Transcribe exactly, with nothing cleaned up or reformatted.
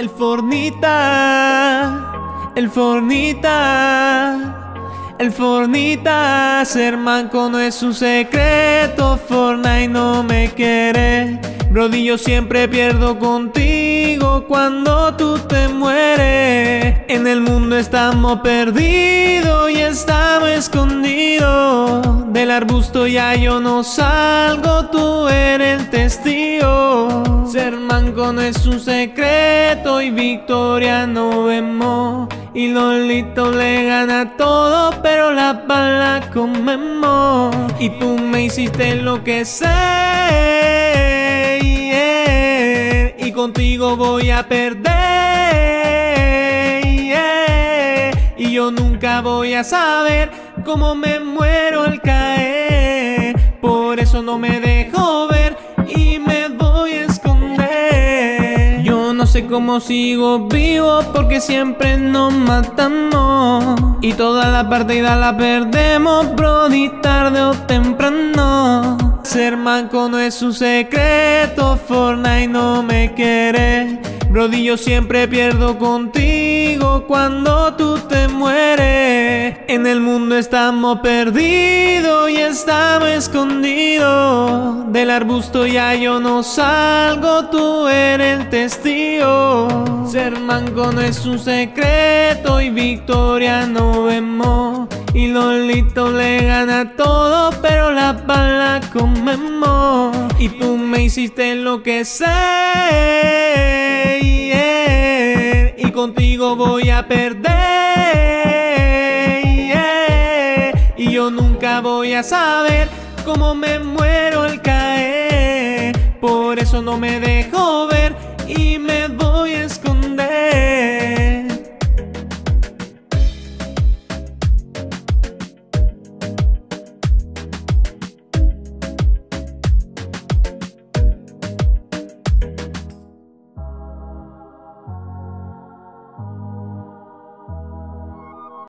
El Fortnite, el Fortnite, el Fortnite, ser manco no es un secreto. Fortnite no me quiere, brody, yo siempre pierdo contigo cuando tú te mueres. En el mundo estamos perdidos y estamos escondidos. Del arbusto ya yo no salgo, tú eres el testigo. Ser manco no es un secreto y victoria no vemos. Y Lolito le gana todo, pero la pala comemos. Y tú me hiciste lo que sé, yeah. Y contigo voy a perder, yeah. Y yo nunca voy a saber cómo me muero al caer. Por eso no me dejo ver y me voy a esconder. Yo no sé cómo sigo vivo porque siempre nos matamos. Y toda la partida la perdemos, brody, tarde o temprano. Ser manco no es un secreto, Fortnite no me quiere, brody, yo siempre pierdo contigo cuando tú te mueres. En el mundo estamos perdidos y estamos escondidos. Del arbusto ya yo no salgo, tú eres el testigo. Ser manco no es un secreto y victoria no vemos. Y Lolito le gana todo, pero la pala comemos. Y tú me hiciste lo que sé, yeah. Y contigo voy a perder, yeah. Y yo nunca voy a saber cómo me muero al caer. Por eso no me dejo ver y me voy.